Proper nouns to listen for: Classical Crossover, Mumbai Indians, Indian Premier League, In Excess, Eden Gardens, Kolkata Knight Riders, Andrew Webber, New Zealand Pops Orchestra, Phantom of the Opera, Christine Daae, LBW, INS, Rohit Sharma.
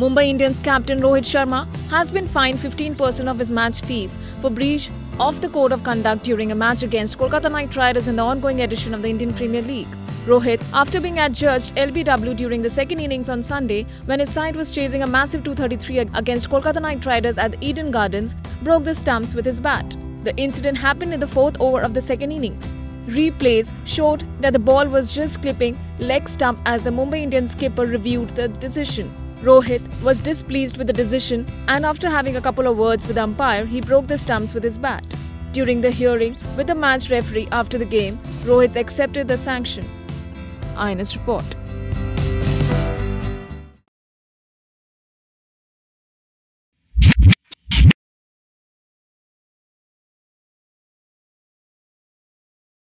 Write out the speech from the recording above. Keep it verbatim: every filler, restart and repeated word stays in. Mumbai Indians captain Rohit Sharma has been fined fifteen percent of his match fees for breach of the code of conduct during a match against Kolkata Knight Riders in the ongoing edition of the Indian Premier League. Rohit, after being adjudged L B W during the second innings on Sunday, when his side was chasing a massive two thirty-three against Kolkata Knight Riders at the Eden Gardens, broke the stumps with his bat. The incident happened in the fourth over of the second innings. Replays showed that the ball was just clipping leg stump as the Mumbai Indians skipper reviewed the decision. Rohit was displeased with the decision, and after having a couple of words with the umpire, he broke the stumps with his bat. During the hearing with the match referee after the game, Rohit accepted the sanction. I N S report.